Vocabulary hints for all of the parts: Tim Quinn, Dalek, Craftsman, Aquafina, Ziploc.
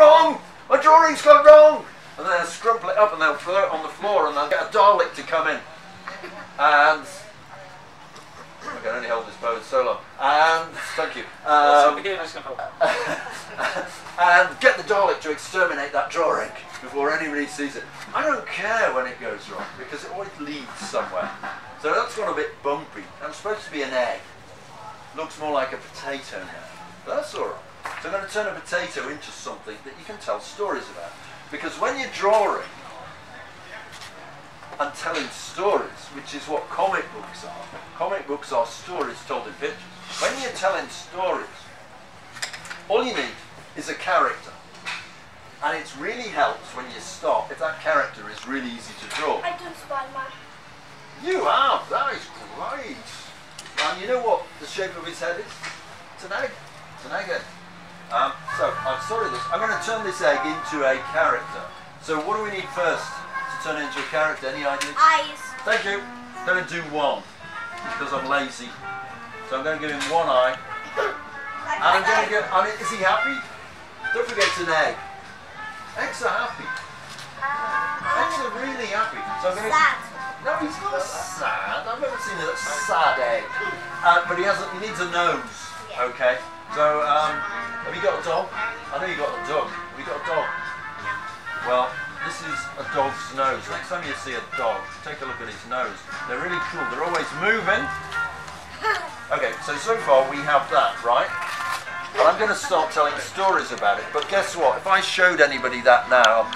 wrong! My drawing's gone wrong! And then they'll scrumple it up and they'll throw it on the floor and they'll get a Dalek to come in. And... I can only hold this bow so long. And... Thank you. And get the Dalek to exterminate that drawing before anybody sees it. I don't care when it goes wrong because it always leads somewhere. So that's gone a bit bumpy. I'm supposed to be an egg. Looks more like a potato now. But that's alright. So I'm going to turn a potato into something that you can tell stories about. Because when you're drawing and telling stories, which is what comic books are stories told in pictures. When you're telling stories, all you need is a character. And it really helps when you start if that character is really easy to draw. I do Spider-Man. You have? That is great. And you know what the shape of his head is? It's an egg. It's an egg head. So, I'm sorry this. I'm going to turn this egg into a character. So what do we need first to turn it into a character? Any ideas? Eyes. Thank you. Don't do one, because I'm lazy. So I'm going to give him one eye. And I'm going to go, I mean, is he happy? Don't forget it's an egg. Eggs are happy. Eggs are really happy. So I'm going to... No, he's not sad. I've never seen a sad egg. But he needs a nose. Okay. So, have you got a dog? I know you got a dog. Have you got a dog? Well, this is a dog's nose. Next time you see a dog, take a look at his nose. They're really cool. They're always moving. Okay, so far we have that, right? But I'm going to start telling stories about it. But guess what? If I showed anybody that now...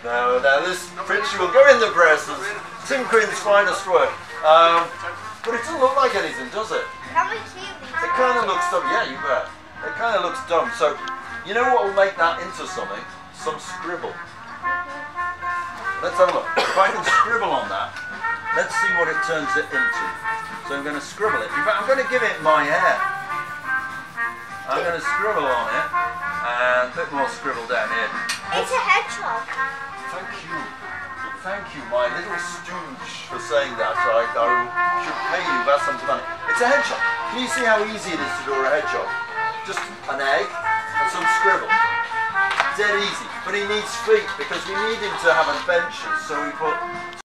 No, this picture will go in the press as Tim Quinn's finest work. But it doesn't look like anything, does it? It kind of looks dumb. Yeah, you bet. It kind of looks dumb. So, you know what will make that into something? Some scribble. Let's have a look. If I can scribble on that, let's see what it turns it into. So I'm going to scribble it. In fact, I'm going to give it my hair. I'm going to scribble on it, and a bit more scribble down here. It's a hedgehog. Thank you. Thank you, my little stooge, for saying that. I should pay you that sum of money. It's a hedgehog. Can you see how easy it is to draw a hedgehog? Just an egg and some scribble. Dead easy. But he needs feet because we need him to have adventures. So we put...